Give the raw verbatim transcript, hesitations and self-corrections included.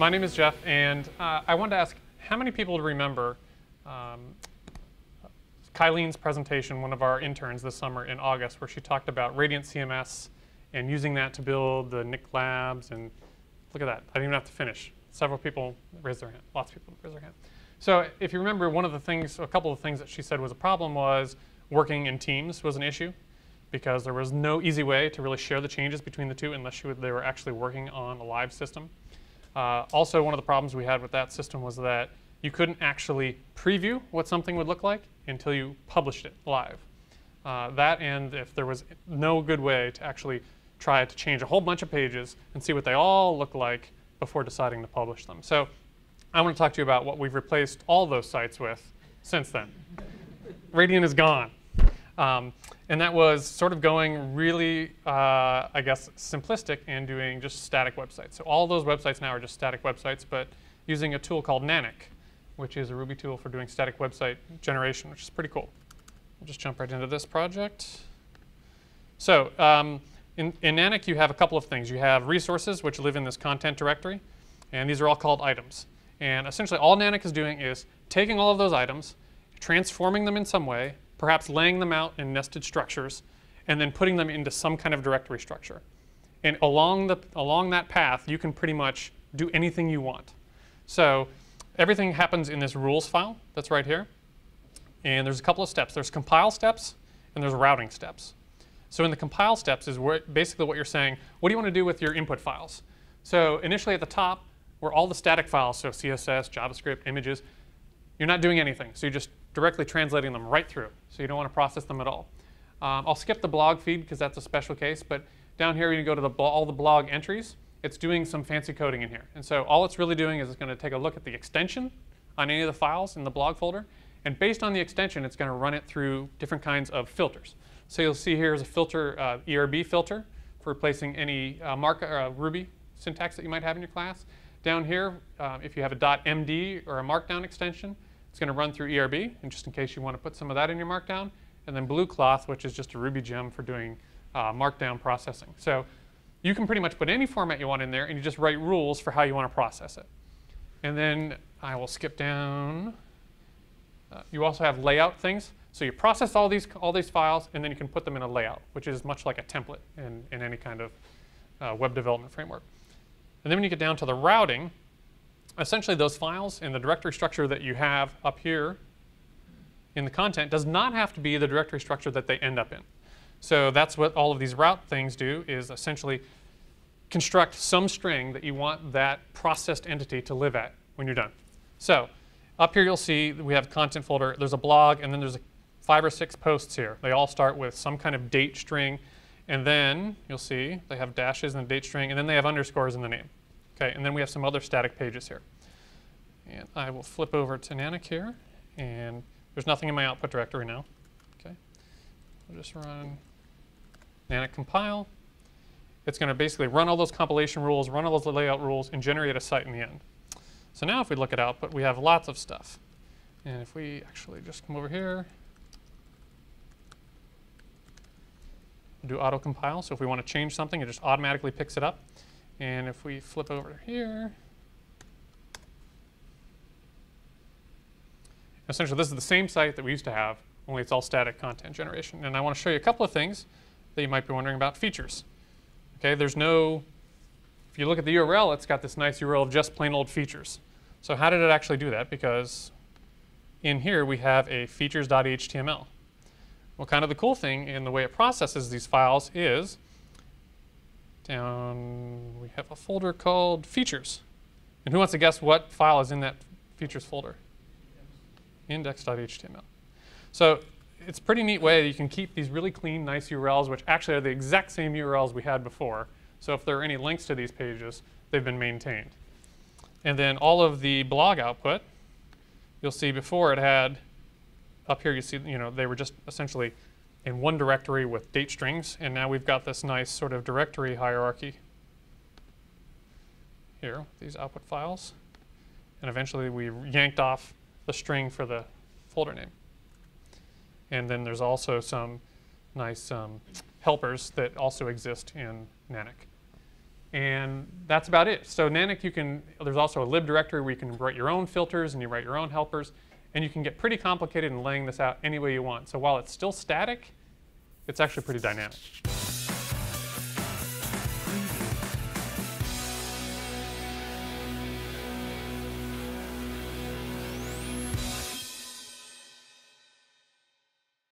my name is Jeff, and uh, I wanted to ask how many people remember um, Kyleen's presentation, one of our interns this summer in August, where she talked about Radiant C M S and using that to build the N I C labs. And look at that. I didn't even have to finish. Several people raised their hand. Lots of people raised their hand. So if you remember, one of the things, a couple of things that she said was a problem was working in teams was an issue because there was no easy way to really share the changes between the two unless she would, they were actually working on a live system. Uh, also, one of the problems we had with that system was that you couldn't actually preview what something would look like until you published it live. Uh, that and if there was no good way to actually try to change a whole bunch of pages and see what they all look like before deciding to publish them. So I want to talk to you about what we've replaced all those sites with since then. Radiant is gone. Um, and that was sort of going really, uh, I guess, simplistic and doing just static websites. So all those websites now are just static websites, but using a tool called nanoc, which is a Ruby tool for doing static website generation, which is pretty cool. We'll just jump right into this project. So um, in, in nanoc, you have a couple of things. You have resources, which live in this content directory, and these are all called items. And essentially, all nanoc is doing is taking all of those items, transforming them in some way, perhaps laying them out in nested structures, and then putting them into some kind of directory structure. And along, the, along that path, you can pretty much do anything you want. So everything happens in this rules file that's right here. And there's a couple of steps. There's compile steps, and there's routing steps. So in the compile steps is where basically what you're saying, what do you want to do with your input files? So initially at the top were all the static files, so C S S, JavaScript, images. You're not doing anything. So you're just directly translating them right through. So you don't want to process them at all. Um, I'll skip the blog feed because that's a special case. But down here, you can go to the all the blog entries. It's doing some fancy coding in here. And so all it's really doing is it's going to take a look at the extension on any of the files in the blog folder. And based on the extension, it's going to run it through different kinds of filters. So you'll see here is a filter, uh, E R B filter for replacing any uh, markup or uh, Ruby syntax that you might have in your class. Down here, uh, if you have a .md or a markdown extension, it's going to run through E R B, and just in case you want to put some of that in your markdown. And then Blue Cloth, which is just a Ruby gem for doing uh, markdown processing. So you can pretty much put any format you want in there, and you just write rules for how you want to process it. And then I will skip down. Uh, you also have layout things. So you process all these, all these files, and then you can put them in a layout, which is much like a template in, in any kind of uh, web development framework. And then when you get down to the routing, essentially those files in the directory structure that you have up here in the content does not have to be the directory structure that they end up in. So that's what all of these route things do, is essentially construct some string that you want that processed entity to live at when you're done. So up here you'll see that we have a content folder. There's a blog, and then there's five or six posts here. They all start with some kind of date string. And then you'll see they have dashes in the date string, and then they have underscores in the name. Okay, and then we have some other static pages here. And I will flip over to nanoc here. And there's nothing in my output directory now. Okay, I'll just run nanoc compile. It's going to basically run all those compilation rules, run all those layout rules, and generate a site in the end. So now if we look at output, we have lots of stuff. And if we actually just come over here, do auto compile. So if we want to change something, it just automatically picks it up. And if we flip over here, essentially this is the same site that we used to have, only it's all static content generation. And I want to show you a couple of things that you might be wondering about features. Okay, there's no, if you look at the U R L, it's got this nice U R L of just plain old features. So how did it actually do that? Because in here we have a features dot H T M L. Well, kind of the cool thing in the way it processes these files is down we have a folder called features. And who wants to guess what file is in that features folder? index dot H T M L. So it's a pretty neat way that you can keep these really clean, nice U R Ls, which actually are the exact same U R Ls we had before. So if there are any links to these pages, they've been maintained. And then all of the blog output, you'll see before it had up here, you see, you know, they were just essentially in one directory with date strings, and now we've got this nice sort of directory hierarchy here, these output files. And eventually, we yanked off the string for the folder name. And then there's also some nice um, helpers that also exist in nanoc. And that's about it. So nanoc, you can, there's also a lib directory where you can write your own filters and you write your own helpers. And you can get pretty complicated in laying this out any way you want. So while it's still static, it's actually pretty dynamic.